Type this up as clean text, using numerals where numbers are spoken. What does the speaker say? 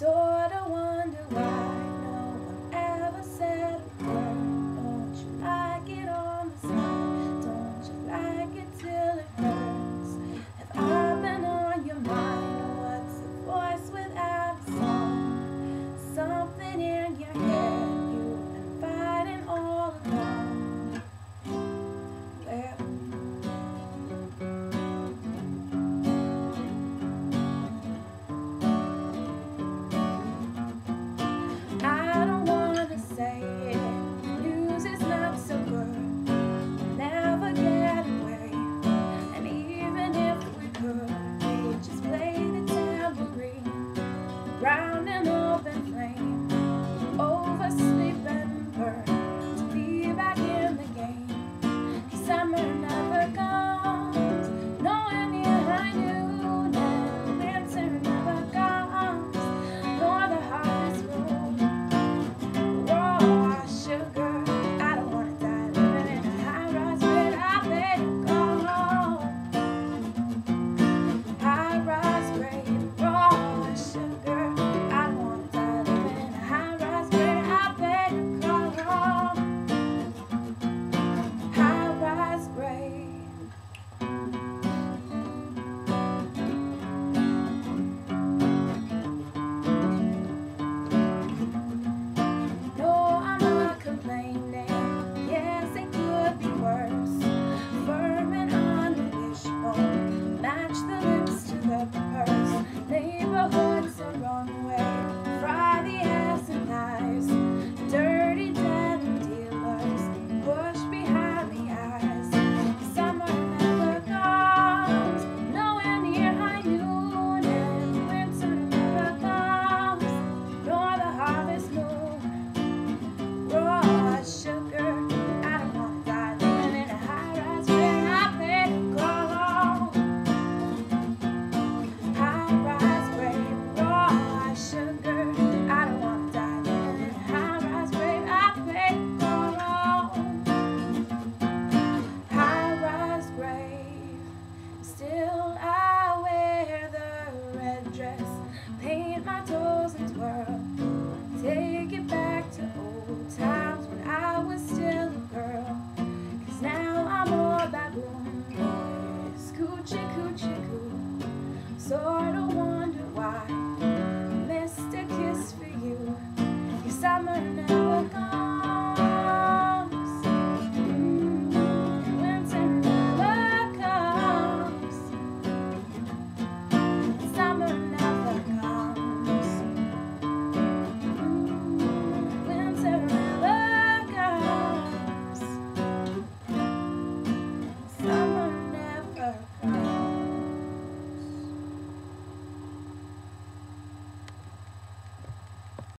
sort of wonder why.